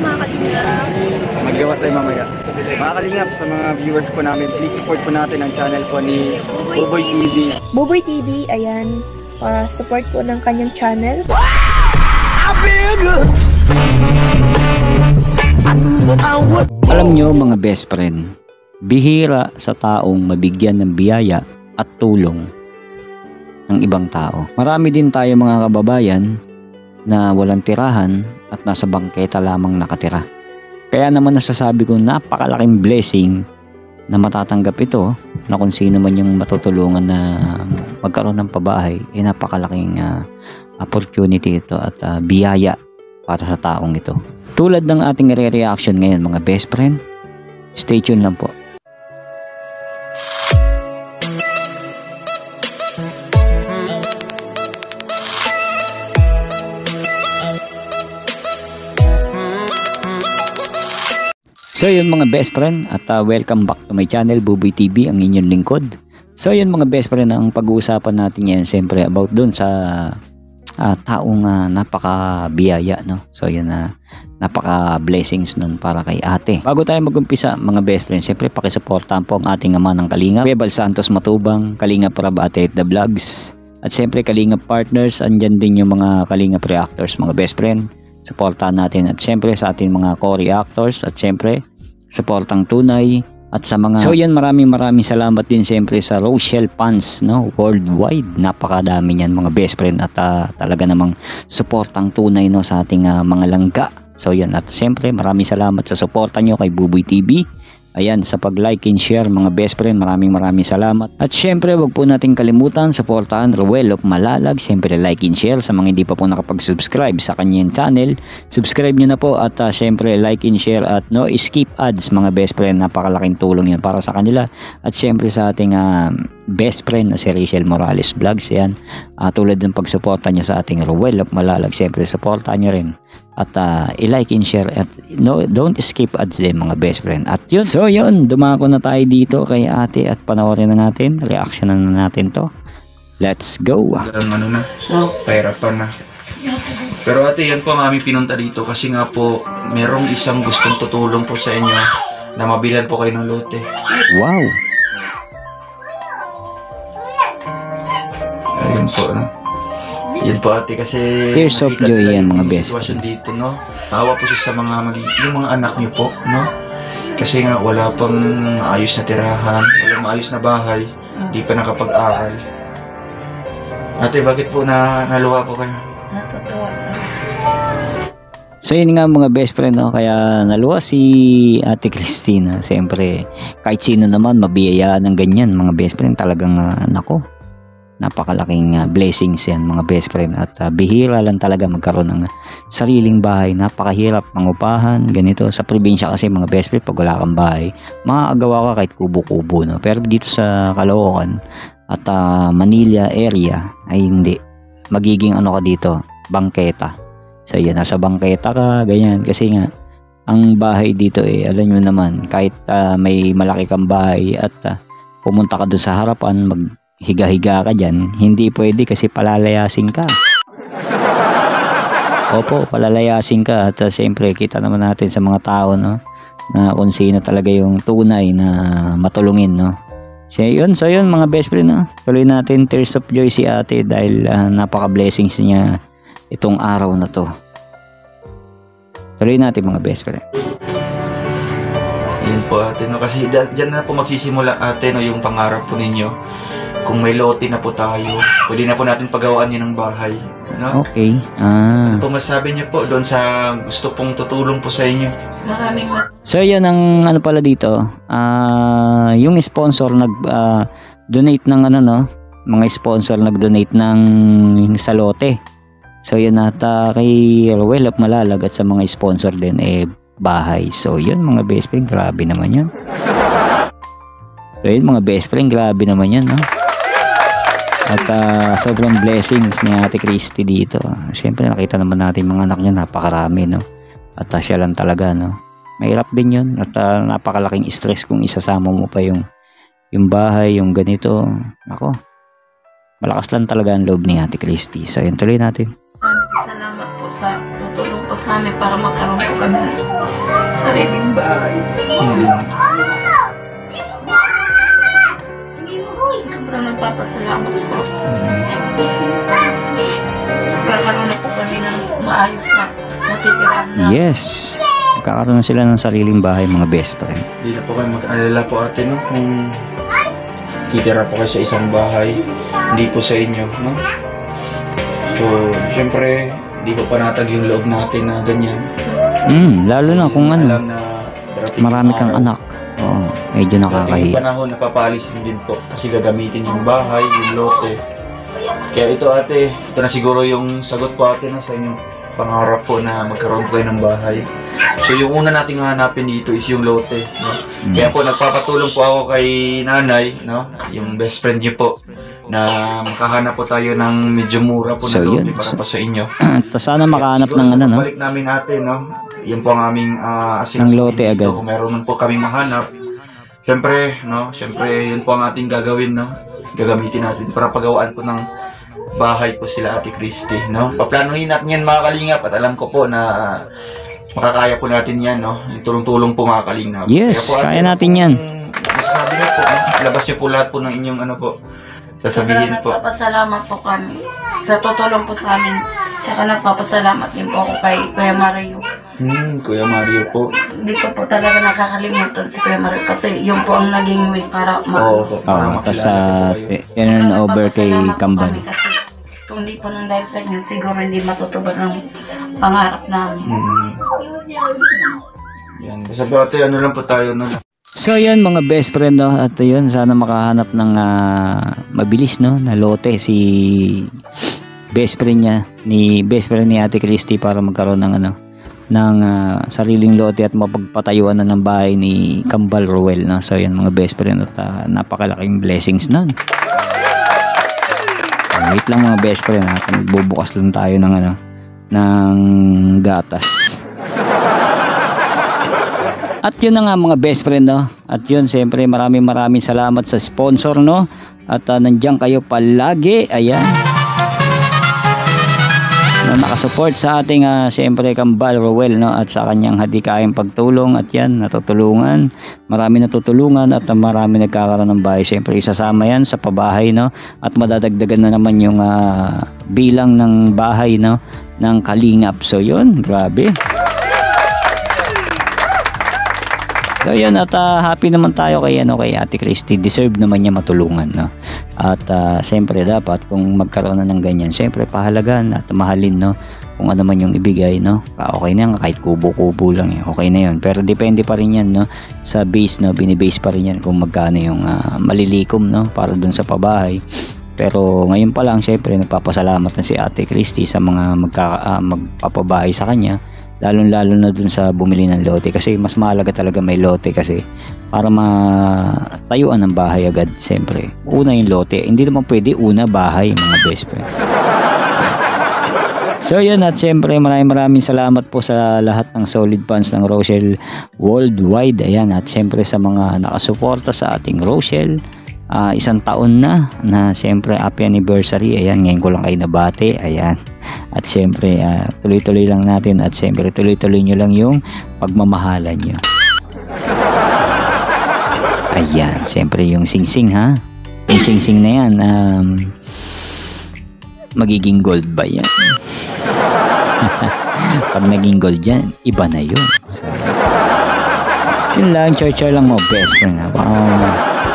mga Kalinga. Maggawa tayo mamaya. Mga Kalinga, sa mga viewers po namin, please support po natin ang channel po ni Buboy TV. Buboy TV, ayan, para support po ng kanyang channel. Wow! I feel good! I knew that I would. Alam nyo mga best friend, bihira sa taong mabigyan ng biyaya at tulong ng ibang tao. Marami din tayo mga kababayan na walang tirahan at nasa bangketa lamang nakatira. Kaya naman nasasabi ko napakalaking blessing na matatanggap ito na kung sino man yung matutulungan na magkaroon ng pabahay, eh napakalaking opportunity ito at biyaya para sa taong ito. Tulad ng ating re-reaction ngayon mga best friend, stay tuned lang po. So yun mga best friend, at welcome back to my channel, Buboy TV, ang inyong lingkod. So yun mga best friend, ang pag-uusapan natin ngayon siyempre about doon sa taong napaka-biyaya, no? So yun, napaka-blessings nun para kay ate. Bago tayo mag-umpisa mga best friend, siyempre pakisuportahan po ang ating ama ng Kalinga, Webal Santos Matubang, Kalinga Prabate at The Vlogs, at siyempre Kalinga Partners, andyan din yung mga Kalinga Pre-Actors mga best friend. Suportahan natin at siyempre sa ating mga co-reactors at siyempre suportang tunay at sa mga so yan, maraming salamat din siyempre sa Rochelle fans, no, worldwide, napakadami niyan mga best friend at talaga namang suportang tunay, no, sa ating mga langga. So yan, at siyempre maraming salamat sa suporta nyo kay Buboy TV. Ayan, sa pag-like and share mga best friend, maraming salamat. At syempre, wag po nating kalimutan, supportahan ROEL of Malalag. Syempre, like and share sa mga hindi pa po nakapag-subscribe sa kanyang channel. Subscribe nyo na po at syempre, like and share at no skip ads mga best friend. Napakalaking tulong yan para sa kanila. At syempre, sa ating best friend na si Rochelle Morales Vlogs. Ayan, tulad ng pagsuporta nyo sa ating ROEL of Malalag. Syempre, supportahan nyo rin. At i-like and share at no, don't skip ads din mga best friend. At yun, so yun, dumako na tayo dito kay ate at panoorin na natin, reactionan na natin to. Let's go. Ano na, pahirapan na. Pero ate, yan po mami pinunta dito kasi nga po merong isang gustong tutulong po sa inyo na mabilan po kayo ng lote. Wow. Ayun po na. Yan po ate, kasi tears of joy yan mga best sitwasyon dito, no? Tawa po siya sa mga yung mga anak niyo po, no? Kasi nga wala pang ayos na tirahan, walang ayos na bahay, di pa nakapag-aral. Ate, bakit po naluwa po kayo? Natutuwa. So yun nga mga best friend, no? Kaya naluwa si Ate Cristina. Siyempre kahit sino naman mabiyayaan ng ganyan mga best friend, talagang nako, napakalaking blessings yan mga best friend. At bihira lang talaga magkaroon ng sariling bahay. Napakahirap mangupahan ganito sa probinsya kasi mga best friend, pag wala kang bahay makakagawa ka kahit kubo-kubo, no? Pero dito sa Caloocan at Manila area ay hindi, magiging ano ka dito, bangketa. So yan, nasa bangketa ka ganyan kasi nga ang bahay dito alam nyo naman, kahit may malaki kang bahay at pumunta ka doon sa harapan, higa-higa ka dyan, hindi pwede kasi palalayasin ka. Opo, palalayasin ka. At siyempre kita naman natin sa mga tao, no, na kung sino talaga yung tunay na matulungin, no. So yun, mga best friend, no? Tuloy natin, tears of joy si ate dahil napaka-blessings niya itong araw na to. Tuloy natin mga best friend. Yun po ate, no, kasi dyan na po magsisimula ate, no, yung pangarap po ninyo. Kung may lote na po tayo, pwede na po natin pagawaan yan ng bahay, no? Okay. Ano masabi niyo po doon sa gusto pong tutulong po sa inyo? Maraming. So yan ang ano pala dito, yung sponsor nag-donate ng ano, no? Mga sponsor nag-donate ng sa lote. So yan, at kay ROEL of Malalag at sa mga sponsor din bahay. So yun mga best friend, grabe naman yun. So yun mga best friend, grabe naman yun, no? At sobrang blessings ni Ate Christy dito. Siyempre nakita naman natin mga anak niya, napakarami, no? At siya lang talaga, no? Mahirap din yun. At napakalaking stress kung isasama mo pa yung bahay, yung ganito. Ako, malakas lang talaga ang loob ni Ate Christy. So yun, tuloy natin. Salamat po sa tutulong po sa amin para makaroon po kami sariling bahay. Sobrang nagpapasalamat po. Magkakaroon na po kami ng maayos na matitirahan na. Yes! Magkakaroon na sila ng sariling bahay, mga best friend. Hindi na po kayo mag-alala po ate, no? Kung titira po kayo sa isang bahay, hindi po sa inyo, no? So, syempre, hindi po panatag yung loob natin na ganyan. Lalo na kung ano, alam na marami kang anak. Oo, medyo nakakahiya. Yung panahon, napapalisin din po kasi gagamitin yung bahay, yung lote. Kaya ito ate, ito na siguro yung sagot po ate na sa inyong pangarap po na magkaroon kayo ng bahay. So yung una nating hanapin dito is yung lote, no? Kaya po nagpapatulong po ako kay nanay, no? Yung best friend niyo po, na makahanap po tayo ng medyo mura po na lote para pa sa inyo. Tapos sana makahanap ng ano, no? Balik namin natin, no? Yan po ang aming asin ng lote agad. Kung meron man po kaming mahanap, syempre, no? Syempre, yun po ang ating gagawin, no? Gagamitin natin para pagawaan po ng bahay po sila Ate Christy, no? Paplanuhin natin yan mga kalingap at alam ko po na makakaya po natin yan, no? Tulong-tulong po mga kalingap. Yes, po, kaya natin yan. Masasabi niyo po, no? Labas niyo po lahat po ng inyong ano po. Sasabihin po. Nagpapasalamat po kami sa tutulong po sa amin. Tsaka nagpapasalamat din po ako kay Kuya Mario. Kuya Mario po. Hindi ko po talaga nakakalimutan si Kuya Mario kasi yun po ang naging way para tapos turn over kay Kambal. Kasi kung hindi po nang dahil sa inyo, siguro hindi matutubad ang pangarap namin. Yan. Sabi ate, ano lang po tayo nun. So yun mga best friend, no? At yun, sana makahanap ng mabilis, no, na lote si best friend niya, ni best friend ni Ate Christy, para magkaroon ng ano, ng sariling lote at mapagpatayuan na ng bahay ni Kambal Ruel, no? So yun mga best friend, at napakalaking blessings nun. Wait lang mga best friend, bubukas lang tayo ng ano, ng gatas. At yun na nga mga best friend, no? At yun, siyempre maraming salamat sa sponsor, no? At nandiyan kayo palagi, ayan, na nakasupport sa ating siyempre Kambal Ruel, no? At sa kanyang hadikaing pagtulong, at yan, natutulungan, marami natutulungan, at marami nagkakaroon ng bahay. Siyempre isasama yan sa pabahay, no? At madadagdagan na naman yung bilang ng bahay, no, ng Kalingap. So yun, grabe. So yun, at happy naman tayo kay, ano, kay Ate Christy. Deserve naman niya matulungan, no? At siyempre dapat kung magkaroon na ng ganyan, siyempre pahalagan at mahalin, no? Kung ano man yung ibigay, no? Okay na yan, kahit kubo-kubo lang, eh, okay na yun. Pero depende pa rin yan, no? Sa base, no? Binibase pa rin yan kung magkano yung malilikom, no? Para dun sa pabahay. Pero ngayon pa lang, siyempre nagpapasalamat na si Ate Christy sa mga magpapabahay sa kanya. Lalo na dun sa bumili ng lote, kasi mas mahalaga talaga may lote, kasi para matayuan ng bahay agad. Siyempre una yung lote, hindi naman pwede una bahay mga best friend. So yun, at siyempre maraming salamat po sa lahat ng solid fans ng Rochelle worldwide, ayan, at siyempre sa mga nakasuporta sa ating Rochelle. Isang taon na siyempre happy anniversary, ayan, ngayon ko lang kayo nabati, ayan, at siyempre tuloy-tuloy lang natin, at siyempre tuloy-tuloy nyo lang yung pagmamahalan nyo, ayan, siyempre yung singsing, ha, yung singsing na yan, magiging gold ba yan? Pag naging gold yan, iba na yun. So, yun lang, char-char lang mo best friend, ha,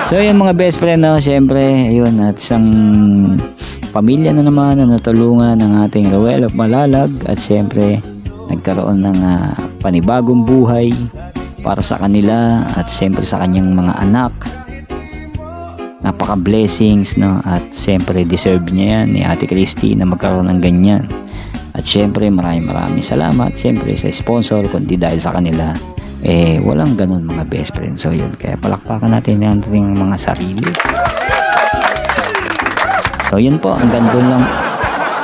So yun mga best friend, no? Siyempre yun, at isang pamilya na naman na natulungan ng ating Roel of Malalag, at siyempre nagkaroon ng panibagong buhay para sa kanila, at siyempre sa kanyang mga anak. Napaka blessings, no? At siyempre deserve niya yan ni Ate Christy na magkaroon ng ganyan. At siyempre maraming salamat siyempre sa sponsor, kundi dahil sa kanila eh walang ganun mga best friend. So yun, kaya palakpakan natin yung ating mga sarili. So yun po, hanggang doon lang.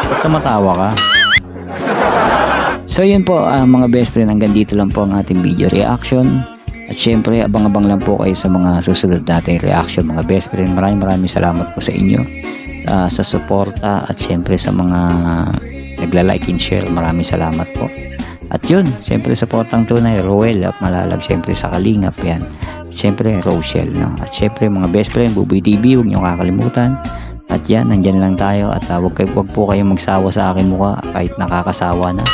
Ba't tumatawa ka? So yun po mga best friend, hanggang dito lang po ang ating video reaction. At syempre abang-abang lang po kayo sa mga susunod nating reaction mga best friend. Maraming salamat po sa inyo, sa suporta, at syempre sa mga nagla-like and share. Maraming salamat po. At yun, siyempre supportang tunay, Roel at malalag siyempre sa Kalingap yan. Siyempre Rochelle, no? At siyempre mga best friend, Buboy TV, huwag nyo kakalimutan. At yan, nandyan lang tayo at huwag po kayong magsawa sa akin mukha kahit nakakasawa na.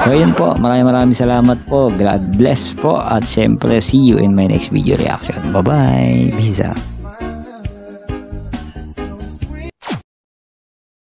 So yun po, maraming salamat po. God bless po at siyempre see you in my next video reaction. Bye bye, peace out.